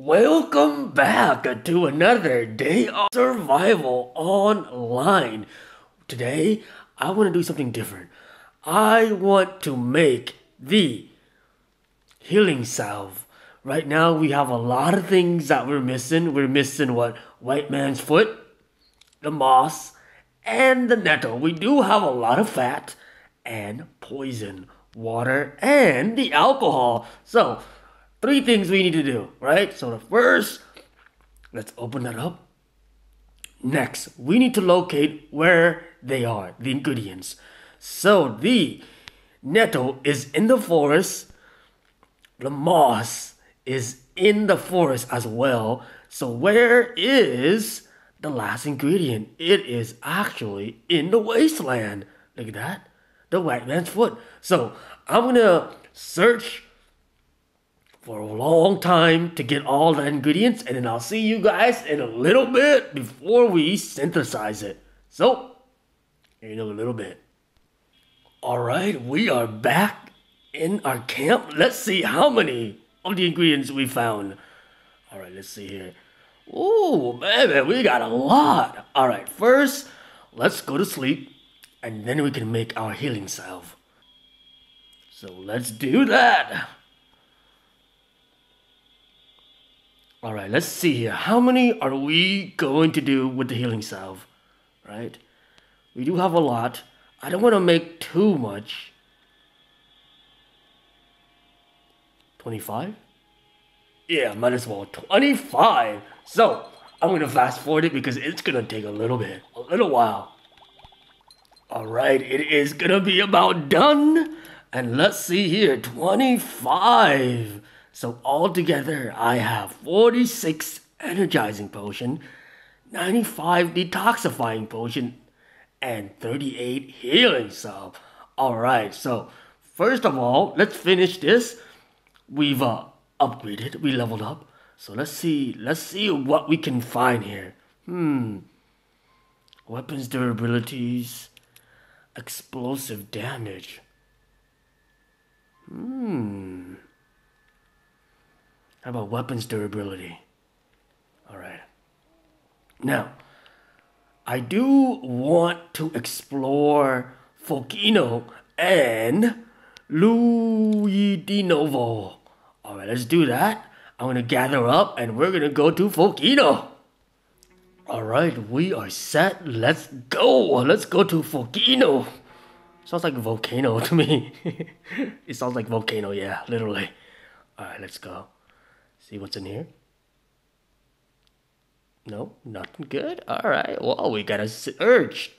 Welcome back to another Day R Survival Online. Today, I want to do something different. I want to make the healing salve. Right now, we have a lot of things that we're missing. We're missing what? White man's foot, the moss, and the nettle. We do have a lot of fat and poison, water, and the alcohol. So, three things we need to do, right? So the first, let's open that up. Next, we need to locate where they are, the ingredients. So the nettle is in the forest. The moss is in the forest as well. So where is the last ingredient? It is actually in the wasteland. Look at that, the white man's foot. So I'm gonna search for a long time to get all the ingredients, and then I'll see you guys in a little bit before we synthesize it. So, in a little bit. Alright, we are back in our camp. Let's see how many of the ingredients we found. Alright, let's see here. Ooh, baby, we got a lot. Alright, first, let's go to sleep, and then we can make our healing salve. So let's do that. Alright, let's see here. How many are we going to do with the healing salve? Right? We do have a lot. I don't want to make too much. 25? Yeah, might as well. 25! So, I'm going to fast forward it because it's going to take a little while. Alright, it is going to be about done. And let's see here. 25! So altogether, I have 46 energizing potion, 95 detoxifying potion, and 38 healing salve. Alright, so first of all, let's finish this. We've upgraded, we leveled up. So let's see what we can find here. Weapons durabilities, explosive damage. How about weapons durability? Alright. Now, I do want to explore Fokino and Lyudinovo. Alright, let's do that. I'm going to gather up and we're going to go to Fokino. Alright, we are set. Let's go. Let's go to Fokino. Sounds like a volcano to me. It sounds like volcano, yeah, literally. Alright, let's go. See what's in here? No, nothing good? Alright, well, we gotta search.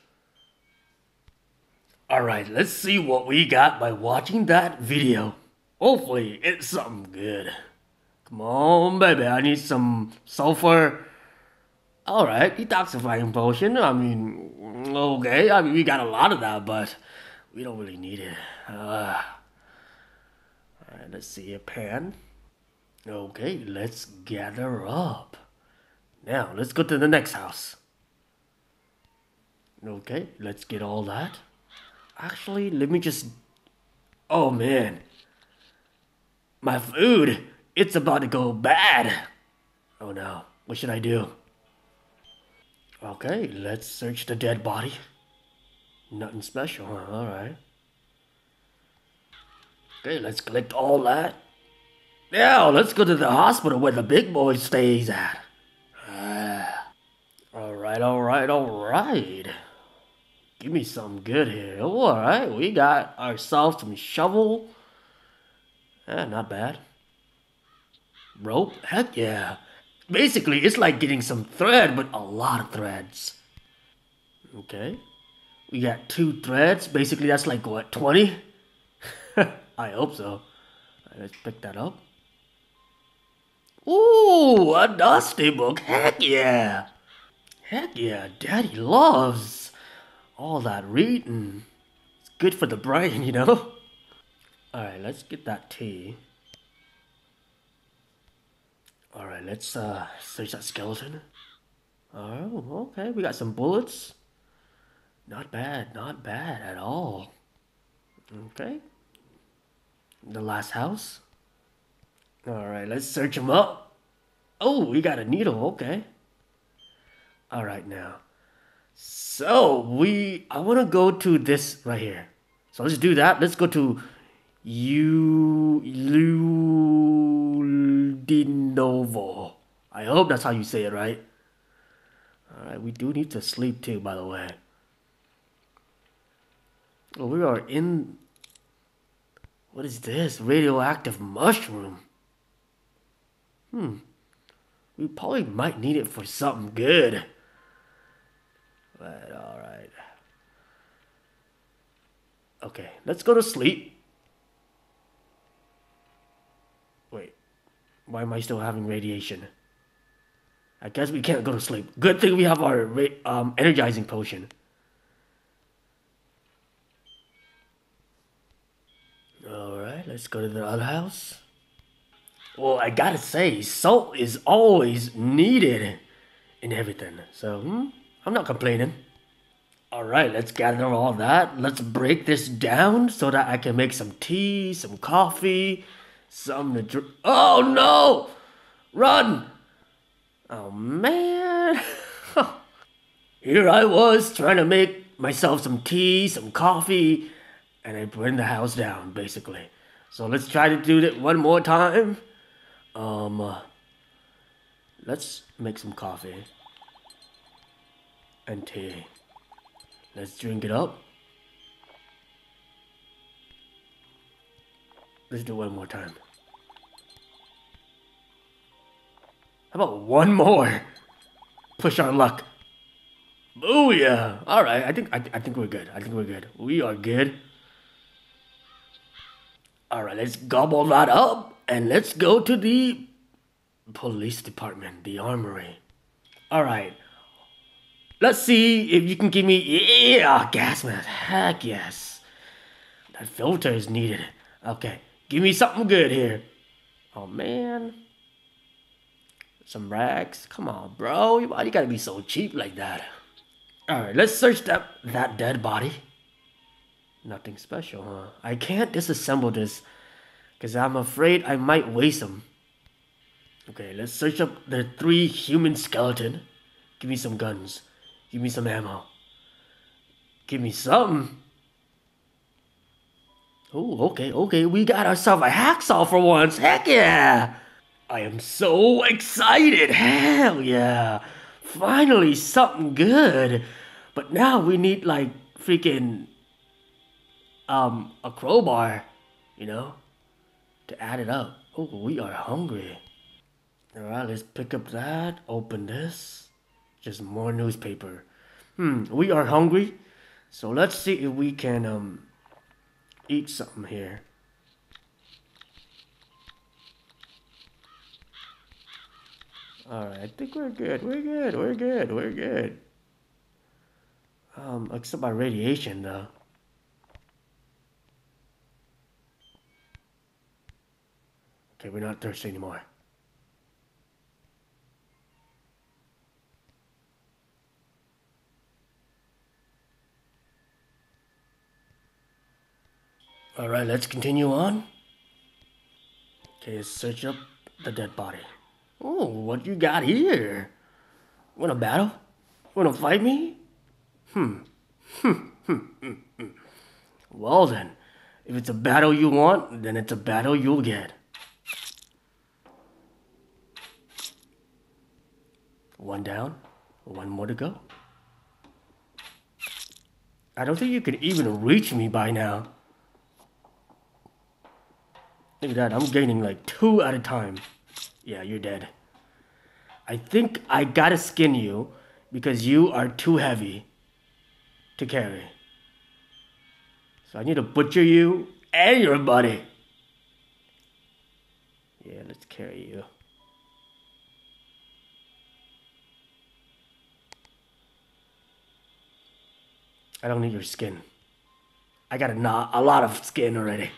Alright, let's see what we got by watching that video. Hopefully, it's something good. Come on, baby, I need some sulfur. Alright, detoxifying potion. I mean, okay, I mean, we got a lot of that, but we don't really need it. Alright, let's see a pan. Okay, let's gather up. Now, let's go to the next house. Okay, let's get all that. Actually, let me just... Oh, man. My food, it's about to go bad. Oh, no. What should I do? Okay, let's search the dead body. Nothing special, huh? Alright. Okay, let's collect all that. Now, let's go to the hospital where the big boy stays at. Alright, alright, alright. Give me something good here. Alright, we got ourselves some shovel. Not bad. Rope? Heck yeah. Basically, it's like getting some thread, but a lot of threads. Okay. We got 2 threads. Basically, that's like, what, 20? I hope so. Alright, let's pick that up. Ooh, a dusty book. Heck yeah. Heck yeah. Daddy loves all that reading. It's good for the brain, you know. Alright, let's get that tea. Alright, let's search that skeleton. Oh, okay. We got some bullets. Not bad. Not bad at all. Okay. The last house. Alright, let's search him up. Oh, we got a needle. Okay. All right now. So I want to go to this right here. So let's do that. Let's go to Lyudinovo. I hope that's how you say it, right? All right, we do need to sleep too, by the way. Well, we are in... What is this? Radioactive mushroom. We probably might need it for something good. But, all right. Okay, let's go to sleep. Wait, why am I still having radiation? I guess we can't go to sleep. Good thing we have our energizing potion. Alright, let's go to the other house. Well, I gotta say, salt is always needed in everything. So, I'm not complaining. Alright, let's gather all that. Let's break this down so that I can make some tea, some coffee, some to drink. Oh no! Run! Oh man! Here I was trying to make myself some tea, some coffee, and I burned the house down, basically. So let's try to do it one more time. Let's make some coffee and tea. Let's drink it up. Let's do it one more time. How about one more? Push our luck. Booyah! All right, I think we're good. I think we're good. We are good. All right, let's gobble that up and let's go to the police department, the armory. All right, let's see if you can give me gas mask. Heck yes, that filter is needed. Okay, give me something good here. Oh man, some rags. Come on, bro. Why you gotta be so cheap like that? All right, let's search that dead body. Nothing special, huh? I can't disassemble this because I'm afraid I might waste them. Okay, let's search up the 3 human skeleton. Give me some guns. Give me some ammo. Give me something. Oh, okay, okay. We got ourselves a hacksaw for once. Heck yeah! I am so excited. Hell yeah. Finally something good. But now we need like freaking... a crowbar, you know, to add it up. Oh, we are hungry. All right, let's pick up that, open this. Just more newspaper. We are hungry. So let's see if we can, eat something here. All right, I think we're good. We're good. We're good. We're good. Except by radiation, though. Okay, we're not thirsty anymore. All right, let's continue on. Okay, let's search up the dead body. Oh, what you got here? Wanna battle? Wanna fight me? Well then, if it's a battle you want, then it's a battle you'll get. One down, one more to go. I don't think you could even reach me by now. Look at that, I'm gaining like 2 at a time. Yeah, you're dead. I think I gotta skin you because you are too heavy to carry. So I need to butcher you and your buddy. Yeah, let's carry you. I don't need your skin. I got a lot of skin already.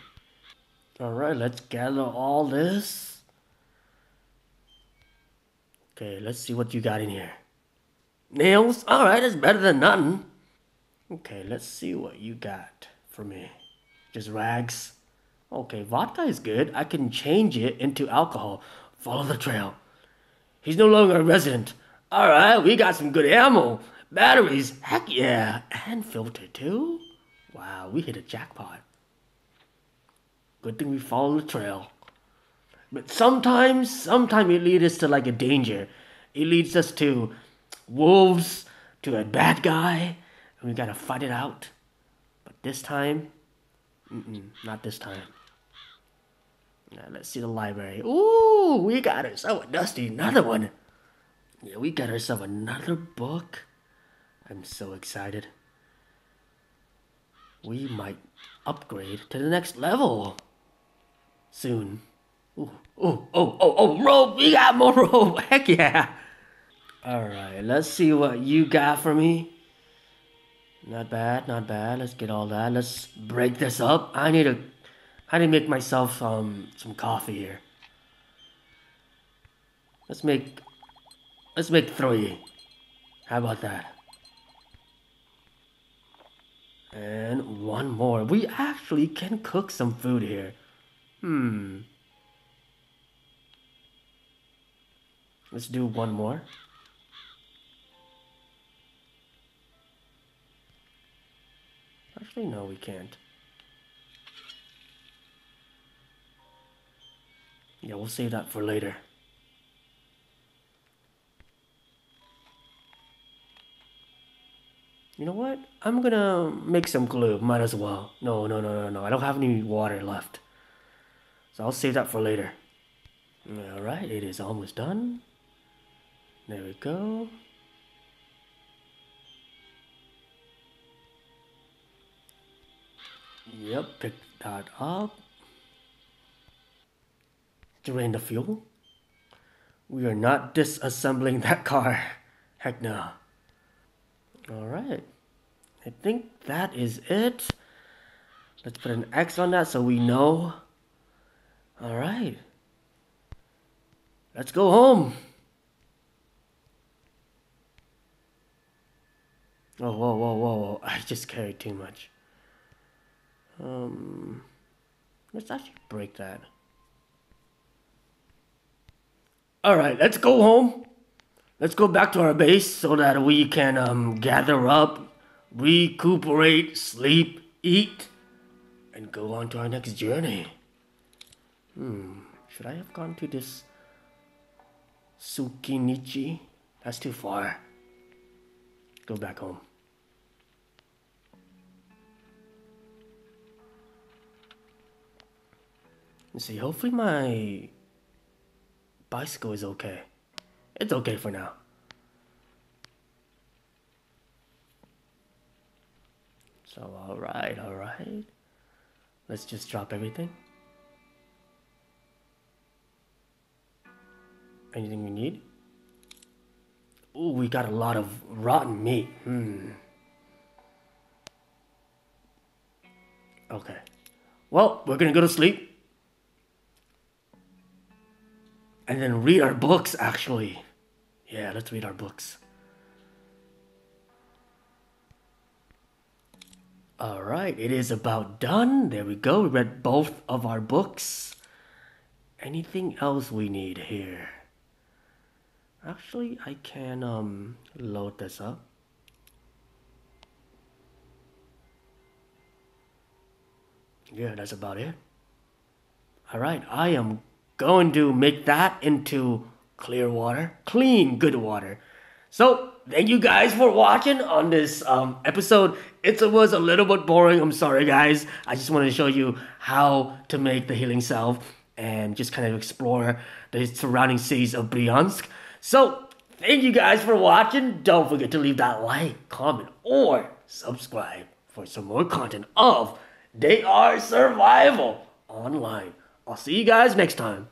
Alright, let's gather all this. Okay, let's see what you got in here. Nails? Alright, it's better than nothing. Okay, let's see what you got for me. Just rags. Okay, vodka is good. I can change it into alcohol. Follow the trail. He's no longer a resident. Alright, we got some good ammo. Batteries, heck yeah. And filter too? Wow, we hit a jackpot. Good thing we followed the trail. But sometimes it leads us to like a danger. It leads us to wolves, to a bad guy, and we gotta fight it out. But this time, not this time. Now, let's see the library. Ooh, we got ourselves a dusty, another one. Yeah, we got ourselves another book. I'm so excited. We might upgrade to the next level soon. Ooh, ooh, oh, oh, oh, rope! We got more rope! Heck yeah! Alright, let's see what you got for me. Not bad, not bad. Let's get all that. Let's break this up. I need to make myself some coffee here. Let's make three. How about that? And one more. We actually can cook some food here. Let's do one more. Actually, no, we can't. Yeah, we'll save that for later. You know what? I'm gonna make some glue. Might as well. No. I don't have any water left. So I'll save that for later. Alright, it is almost done. There we go. Yep, pick that up. Drain the fuel. We are not disassembling that car. Heck no. Alright. I think that is it. Let's put an X on that so we know. Alright. Let's go home. Oh, whoa, whoa, whoa, whoa. I just carried too much. Let's actually break that. Alright, let's go home. Let's go back to our base so that we can gather up, recuperate, sleep, eat, and go on to our next journey. Should I have gone to this Tsukinichi? That's too far. Go back home. Let's see, hopefully my bicycle is okay. It's okay for now. So alright. Let's just drop everything. Anything we need? Ooh, we got a lot of rotten meat. Okay. Well, we're gonna go to sleep. And then read our books, actually. Yeah, let's read our books. Alright, it is about done. There we go. We read both of our books. Anything else we need here? Actually, I can load this up. Yeah, that's about it. Alright, I am going to make that into clear water. Clean, good water. So, thank you guys for watching on this episode. It was a little bit boring. I'm sorry, guys. I just wanted to show you how to make the healing salve and just kind of explore the surrounding cities of Bryansk. So, thank you guys for watching. Don't forget to leave that like, comment, or subscribe for some more content of Day R Survival Online. I'll see you guys next time.